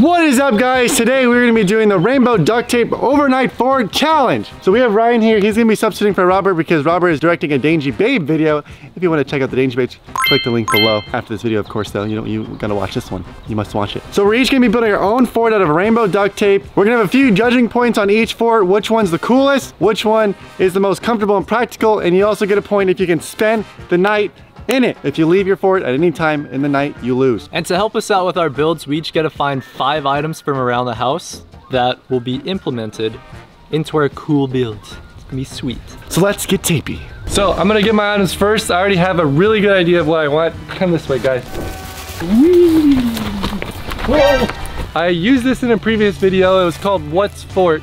What is up, guys? Today we're gonna be doing the Rainbow Duct Tape Overnight Board Challenge. So we have Ryan here. He's gonna be substituting for Robert because Robert is directing a Dangie Babe video. If you want to check out the Dangie Babes, click the link below. After this video, of course, though, you gotta watch this one. You must watch it. So we're each gonna be building our own fort out of rainbow duct tape. We're gonna have a few judging points on each fort. Which one's the coolest? Which one is the most comfortable and practical? And you also get a point if you can spend the night in it. If you leave your fort at any time in the night, you lose. And to help us out with our builds, we each get to find 5 items from around the house that will be implemented into our cool build. It's gonna be sweet. So let's get tapey. So I'm gonna get my items first. I already have a really good idea of what I want. Come this way, guys. Whee! Whoa! I used this in a previous video. It was called What's Fort?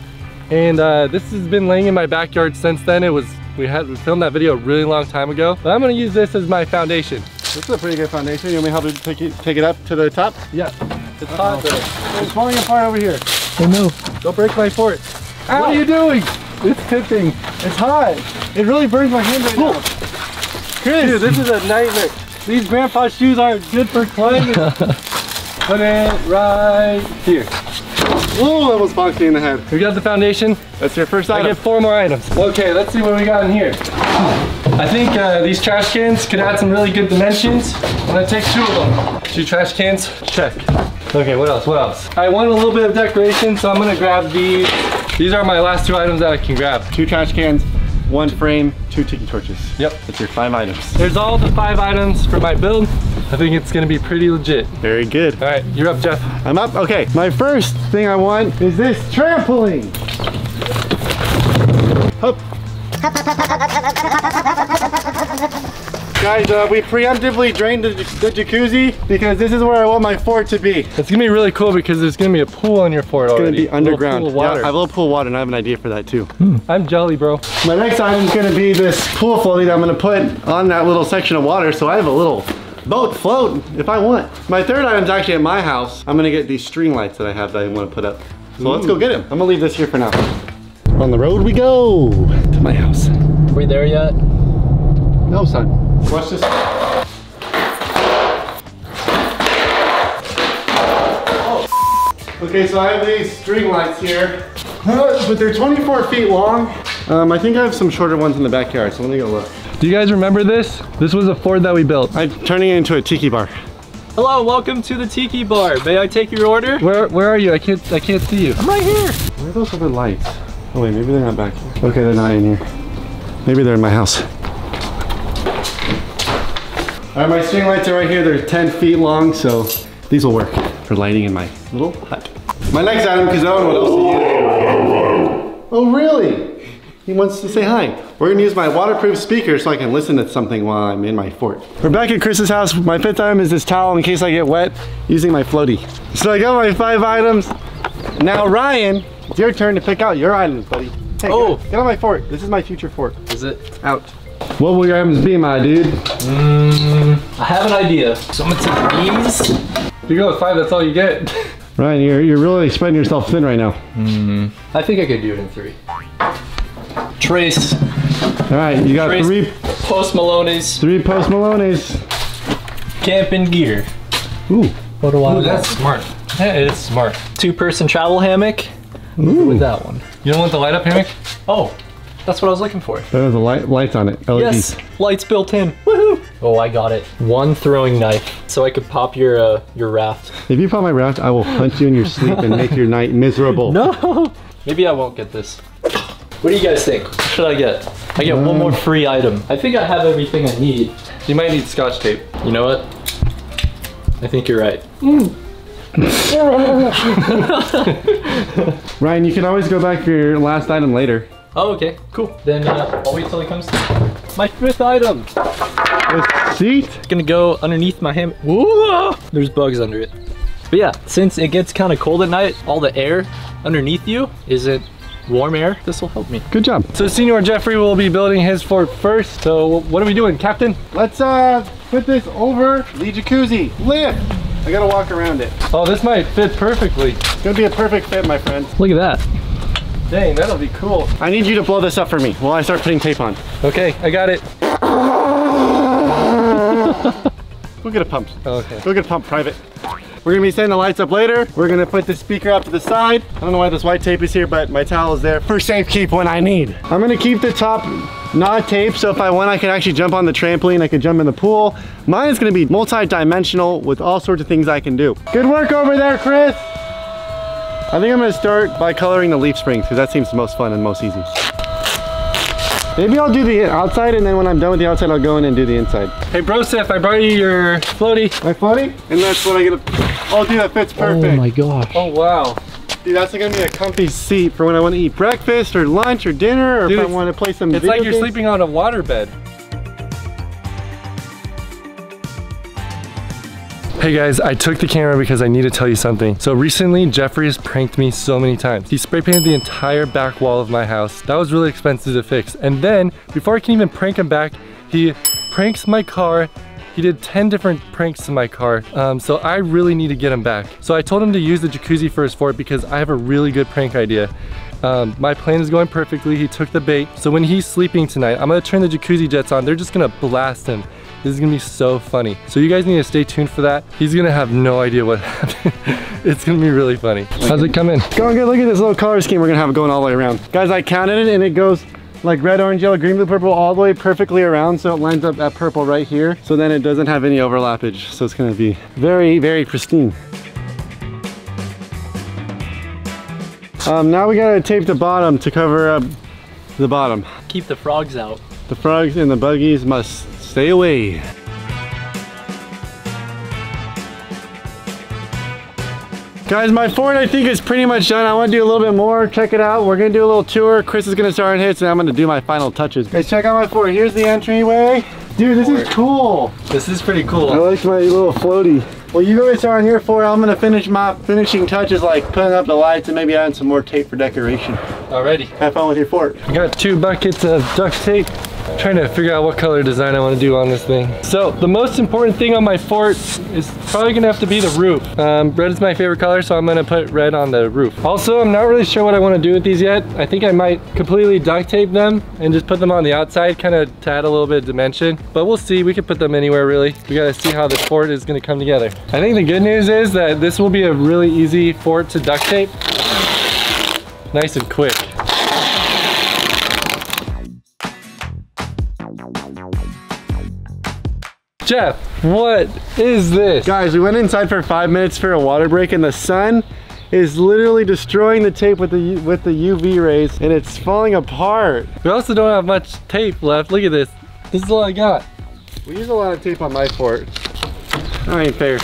And this has been laying in my backyard since then. We filmed that video a really long time ago, but I'm gonna use this as my foundation. This is a pretty good foundation. You want me to help you take it up to the top? Yeah. It's hot though. It's falling apart over here. Oh no. Don't break my fort. Ow. What are you doing? It's tipping. It's hot. It really burns my hand right now. Chris. Dude, this is a nightmare. These grandpa's shoes aren't good for climbing. Put it right here. Oh, almost bonked me in the head. We got the foundation. That's your first item. I get 4 more items. Okay, let's see what we got in here. I think these trash cans could add some really good dimensions. I'm gonna take 2 of them. 2 trash cans, check. Okay, what else, what else? I want a little bit of decoration, so I'm gonna grab these. These are my last 2 items that I can grab. 2 trash cans, 1 frame, 2 tiki torches. Yep. That's your 5 items. There's all the 5 items for my build. I think it's gonna be pretty legit. Very good. All right, you're up, Jeff. I'm up, okay. My first thing I want is this trampoline. Hop. Guys, we preemptively drained the jacuzzi because this is where I want my fort to be. It's gonna be really cool because there's gonna be a pool on your fort already. It's gonna be underground. Yeah, I have a little pool of water, and I have an idea for that too. I'm jelly, bro. My next item is gonna be this pool floaty that I'm gonna put on that little section of water, so I have a little boat float if I want. My third item's actually at my house. I'm gonna get these string lights that I have that I wanna put up. So let's go get them. I'm gonna leave this here for now. On the road we go to my house. Are we there yet? No, son. Watch this. Oh, okay, so I have these string lights here, but they're 24 feet long. I think I have some shorter ones in the backyard, so let me go look. Do you guys remember this? This was a fort that we built. I'm turning it into a tiki bar. Hello, welcome to the tiki bar. May I take your order? Where are you? I can't see you. I'm right here. Where are those other lights? Oh wait, maybe they're not back here. Okay, they're not in here. Maybe they're in my house. All right, my string lights are right here. They're 10 feet long, so these will work for lighting in my little hut. My next item, because I don't know what else to use. Oh, really? He wants to say hi. We're gonna use my waterproof speaker so I can listen to something while I'm in my fort. We're back at Chris's house. My 5th item is this towel in case I get wet using my floaty. So I got my 5 items. Now, Ryan, it's your turn to pick out your items, buddy. Hey, get on my fort. This is my future fort. Is it? Out. What will your items be, my dude? I have an idea. So I'm gonna take these. You go with 5, that's all you get. Ryan, you're really spreading yourself thin right now. I think I could do it in 3. Trace. All right, you got Trace, 3 Post Malones. 3 Post Malones. Camping gear. Ooh. What do I want? That's smart. That is smart. 2-person travel hammock. Ooh. With that one. You don't want the light up hammock? Oh. That's what I was looking for. There's a lights on it. LED. Yes, lights built in. Woohoo! Oh, I got it. 1 throwing knife, so I could pop your raft. If you pop my raft, I will punch you in your sleep and make your night miserable. No. Maybe I won't get this. What do you guys think? What should I get? I get 1 more free item. I think I have everything I need. You might need Scotch tape. You know what? I think you're right. Ryan, you can always go back for your last item later. Oh, okay, cool. Then I'll wait till he comes. My 5th item. The seat? It's gonna go underneath my hammock. Whoa! There's bugs under it. But yeah, since it gets kind of cold at night, all the air underneath you isn't warm air. This will help me. Good job. So Senior Jeffrey will be building his fort first. So what are we doing, Captain? Let's put this over the jacuzzi. Lift! I gotta walk around it. Oh, this might fit perfectly. It's gonna be a perfect fit, my friend. Look at that. Dang, that'll be cool. I need you to blow this up for me while I start putting tape on. Okay, I got it. Go get a pump. Okay. Go get a pump, private. We're gonna be setting the lights up later. We're gonna put the speaker up to the side. I don't know why this white tape is here, but my towel is there for safekeep when I need. I'm gonna keep the top not taped, so if I want, I can actually jump on the trampoline, I can jump in the pool. Mine is gonna be multi-dimensional with all sorts of things I can do. Good work over there, Chris. I think I'm gonna start by coloring the leaf springs because that seems the most fun and most easy. Maybe I'll do the outside, and then when I'm done with the outside, I'll go in and do the inside. Hey, Broseph, I brought you your floaty. My floaty? And that's what I get. Oh, dude, that fits perfect. Oh my gosh. Oh, wow. Dude, that's gonna be a comfy seat for when I want to eat breakfast or lunch or dinner, or dude, if I want to play some video games. It's like you're sleeping on a waterbed. Hey guys, I took the camera because I need to tell you something. So recently, Jeffrey has pranked me so many times. He spray painted the entire back wall of my house. That was really expensive to fix. And then, before I can even prank him back, he pranks my car. He did 10 different pranks to my car, so I really need to get him back. So I told him to use the jacuzzi first for it because I have a really good prank idea. My plan is going perfectly. He took the bait. So when he's sleeping tonight, I'm gonna turn the jacuzzi jets on. They're just gonna blast him. This is gonna be so funny. So you guys need to stay tuned for that. He's gonna have no idea what happened. It's gonna be really funny. How's it coming? Going good. Look at this little color scheme we're gonna have going all the way around. Guys, I counted it and it goes like red, orange, yellow, green, blue, purple, all the way perfectly around, so it lines up that purple right here. So then it doesn't have any overlappage. So it's gonna be very, very pristine. Now we gotta tape the bottom to cover up the bottom. Keep the frogs out. The frogs and the buggies must stay away. Guys, my Ford I think is pretty much done. I want to do a little bit more, check it out. We're going to do a little tour. Chris is going to start on hits and I'm going to do my final touches. Guys, check out my Ford. Here's the entryway. Dude, this is cool. This is pretty cool. I like my little floaty. Well, you guys are on here for it. I'm going to finish my finishing touches like putting up the lights and maybe adding some more tape for decoration. Alrighty. Have fun with your Ford. I got 2 buckets of duct tape. Trying to figure out what color design I want to do on this thing. So the most important thing on my fort is probably gonna have to be the roof. Red is my favorite color, so I'm gonna put red on the roof. Also, I'm not really sure what I want to do with these yet. I think I might completely duct tape them and just put them on the outside, kind of to add a little bit of dimension, but we'll see. We could put them anywhere really. We gotta see how this fort is gonna come together. I think the good news is that this will be a really easy fort to duct tape. Nice and quick. Jeff, what is this? Guys, we went inside for 5 minutes for a water break and the sun is literally destroying the tape with the UV rays and it's falling apart. We also don't have much tape left. Look at this. This is all I got. We use a lot of tape on my fort. That ain't fair.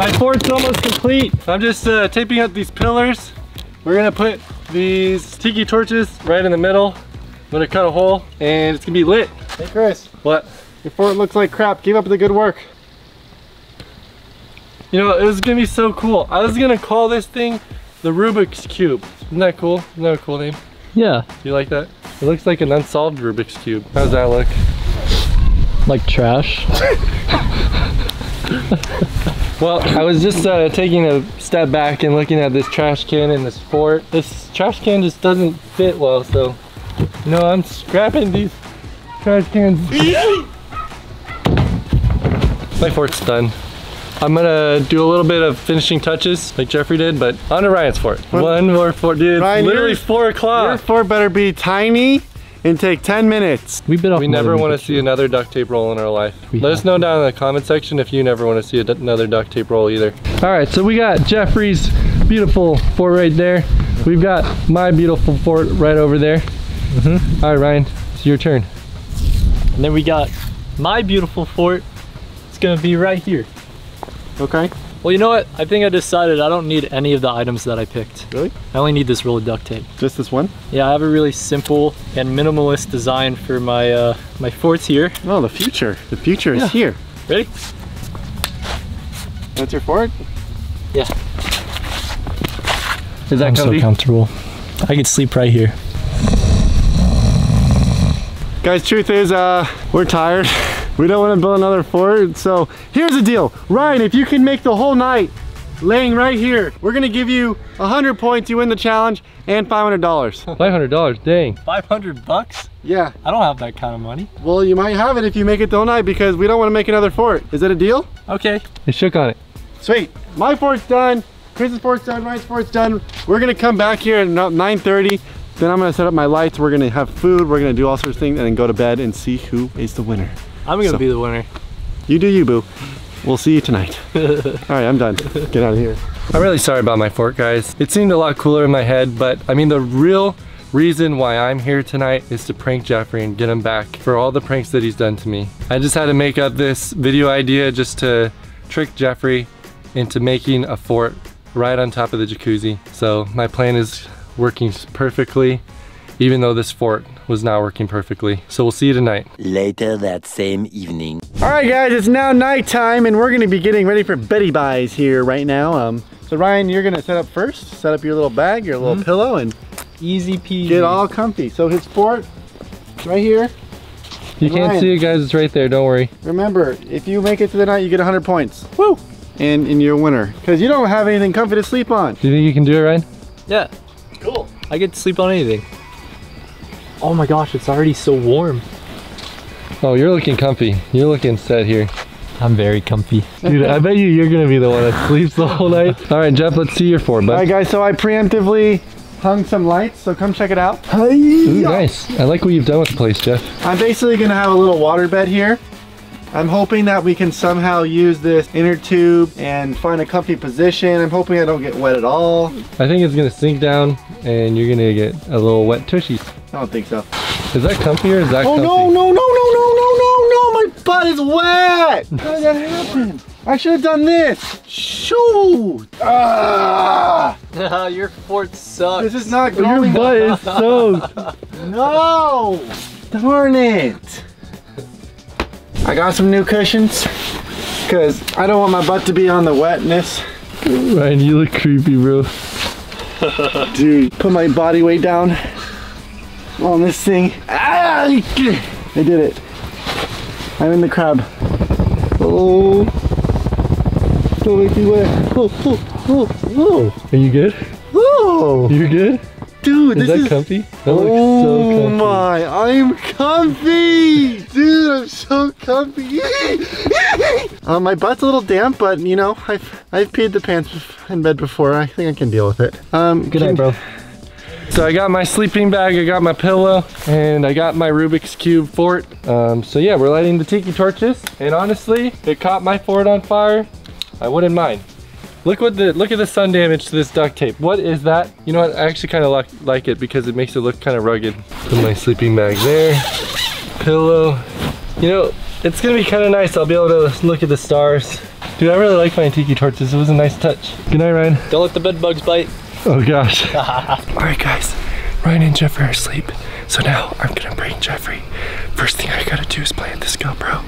My fort's almost complete. I'm just taping up these pillars. We're gonna put these tiki torches right in the middle. I'm gonna cut a hole and it's gonna be lit. Hey Chris. What? Your fort looks like crap. Keep up the good work. You know, it was gonna be so cool. I was gonna call this thing the Rubik's Cube. Isn't that cool? Isn't that a cool name? Yeah. Do you like that? It looks like an unsolved Rubik's Cube. How does that look? Like trash. Well, I was just taking a step back and looking at this trash can and this fort. This trash can just doesn't fit well, so you know, I'm scrapping these trash cans. My fort's done. I'm gonna do a little bit of finishing touches like Jeffrey did, but on to Ryan's fort. One more fort, dude. Ryan, literally 4 o'clock. Your fort better be tiny and take 10 minutes. We never want to see another duct tape roll in our life. Let us know down in the comment section if you never want to see another duct tape roll either. All right, so we got Jeffrey's beautiful fort right there. We've got my beautiful fort right over there. All right, Ryan, it's your turn. And then we got my beautiful fort. It's gonna be right here. Okay. Well, you know what? I think I decided I don't need any of the items that I picked. Really? I only need this roll of duct tape. Just this one? Yeah, I have a really simple and minimalist design for my my forts here. Oh, the future. The future is here. Ready? That's your fort? Yeah. Is that comfy? I'm so comfortable. I could sleep right here. Guys, truth is, we're tired. We don't want to build another fort, so here's the deal. Ryan, if you can make the whole night laying right here. We're gonna give you 100 points, you win the challenge, and $500. $500, dang. 500 bucks? Yeah. I don't have that kind of money. Well, you might have it if you make it till night, because we don't wanna make another fort. Is that a deal? Okay. It shook on it. Sweet. My fort's done, Chris's fort's done, Ryan's fort's done. We're gonna come back here at 9:30. Then I'm gonna set up my lights, we're gonna have food, we're gonna do all sorts of things, and then go to bed and see who is the winner. I'm gonna be the winner. You do you, boo. We'll see you tonight. All right, I'm done. Get out of here. I'm really sorry about my fort, guys. It seemed a lot cooler in my head, but I mean, the real reason why I'm here tonight is to prank Jeffrey and get him back for all the pranks that he's done to me. I just had to make up this video idea just to trick Jeffrey into making a fort right on top of the jacuzzi. So my plan is working perfectly, even though this fort was not working perfectly. So we'll see you tonight. Later that same evening. All right guys, it's now nighttime and we're gonna be getting ready for beddy buys here right now. So Ryan, you're gonna set up first, set up your little bag, your little pillow, and easy peasy. Get all comfy. So his fort, it's right here. You and can't Ryan, see it guys, it's right there, don't worry. Remember, if you make it to the night, you get 100 points. Woo! And you're a winner. Cause you don't have anything comfy to sleep on. Do you think you can do it, Ryan? Yeah. Cool. I get to sleep on anything. Oh my gosh, it's already so warm. Oh, you're looking comfy. You're looking set here. I'm very comfy. Dude, I bet you're gonna be the one that sleeps the whole night. All right, Jeff, let's see your fort, bud. All right, guys, so I preemptively hung some lights, so come check it out. Ooh, nice. I like what you've done with the place, Jeff. I'm basically gonna have a little water bed here. I'm hoping that we can somehow use this inner tube and find a comfy position. I'm hoping I don't get wet at all. I think it's gonna sink down and you're gonna get a little wet tushies. I don't think so. Is that comfy or is that comfy? Oh no, no, no, no, no, no, no, no, my butt is wet! How did that happen? I should have done this. Shoot! Ah! No, your fort sucks. This is not going. Your butt is soaked. No! Darn it! I got some new cushions because I don't want my butt to be on the wetness. Ryan, you look creepy, bro. Dude, put my body weight down on this thing. Ah, I did it. I'm in the crab. Oh, don't make me wet. Oh, oh, oh, oh. Are you good? Oh, you're good? Dude, is this that comfy? That looks so comfy. Oh my, I'm comfy! Dude, I'm so comfy. My butt's a little damp, but you know, I've peed the pants in bed before. I think I can deal with it. Good night, bro. So I got my sleeping bag, I got my pillow, and I got my Rubik's Cube fort. So yeah, we're lighting the tiki torches, and honestly, if it caught my fort on fire, I wouldn't mind. Look at the sun damage to this duct tape. What is that? You know what? I actually kind of like it because it makes it look kind of rugged. Put my sleeping bag there. Pillow. You know, it's gonna be kind of nice. I'll be able to look at the stars. Dude, I really like my tiki torches. It was a nice touch. Good night, Ryan. Don't let the bed bugs bite. Oh gosh. All right, guys. Ryan and Jeffrey are asleep. So now I'm gonna bring Jeffrey. First thing I gotta do is play at this GoPro.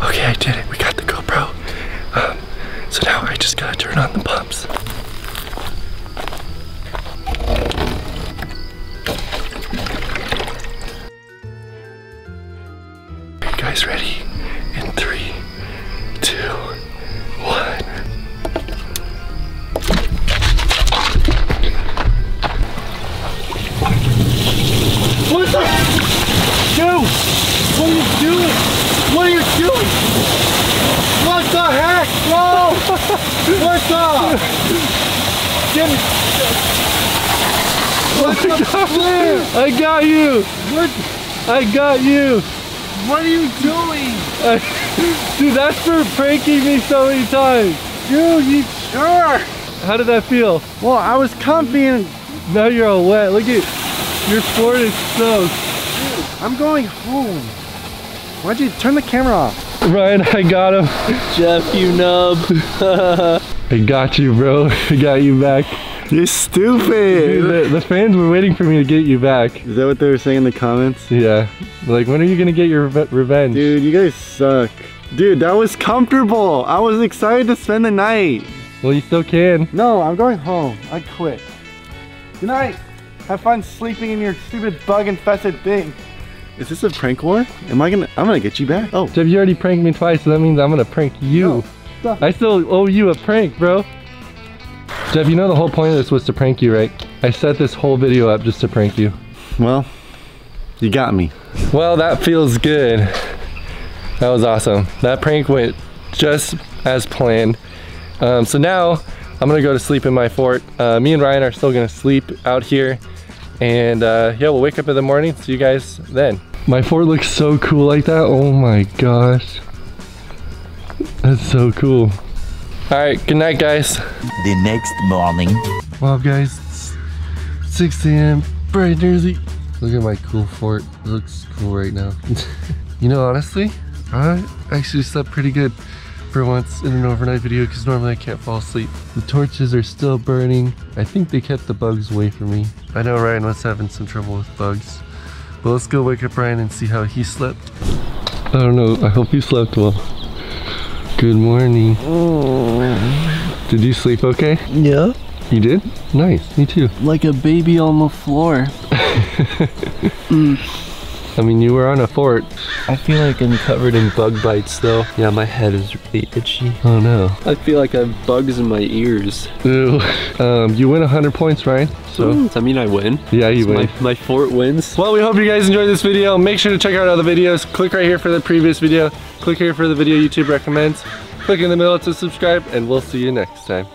Okay, I did it. We got the GoPro. So now I just gotta turn on the pumps. Are you guys ready? In 3, 2, 1. What the? Dude, what are you doing? What are you doing? What the heck, bro? What's up? Get it. What's up, man? I got you. What? I got you. What are you doing? Dude, that's for pranking me so many times. Dude, you sure? How did that feel? Well, I was comfy and now you're all wet. Look at your fort is soaked. Dude, I'm going home. Why'd you turn the camera off? Ryan, I got him. Jeff, you nub. I got you, bro. I got you back. You're stupid. Dude, the fans were waiting for me to get you back. Is that what they were saying in the comments? Yeah. Like, when are you gonna get your revenge? Dude, you guys suck. Dude, that was comfortable. I was excited to spend the night. Well, you still can. No, I'm going home. I quit. Good night. Have fun sleeping in your stupid bug-infested thing. Is this a prank war? I'm gonna get you back. Oh. Jeff, you already pranked me twice, so that means I'm gonna prank you. No, I still owe you a prank, bro. Jeff, you know the whole point of this was to prank you, right? I set this whole video up just to prank you. Well, you got me. Well, that feels good. That was awesome. That prank went just as planned. So now, I'm gonna go to sleep in my fort. Me and Ryan are still gonna sleep out here. And yeah, we'll wake up in the morning. See you guys then. My fort looks so cool like that. Oh my gosh. That's so cool. All right, good night, guys. The next morning. Wow, guys, it's 6 a.m., bright and early. Look at my cool fort. It looks cool right now. You know, honestly, I actually slept pretty good for once in an overnight video because normally I can't fall asleep. The torches are still burning. I think they kept the bugs away from me. I know Ryan was having some trouble with bugs, but let's go wake up Ryan and see how he slept. I don't know, I hope you slept well. Good morning. Oh. Did you sleep okay? Yeah. You did? Nice, me too. Like a baby on the floor. I mean, you were on a fort. I feel like I'm covered in bug bites though. Yeah, my head is really itchy. Oh no. I feel like I have bugs in my ears. Ew. You win 100 points, Ryan. So does that mean I win? Yeah, you win. My fort wins. Well, we hope you guys enjoyed this video. Make sure to check out other videos. Click right here for the previous video. Click here for the video YouTube recommends. Click in the middle to subscribe, and we'll see you next time.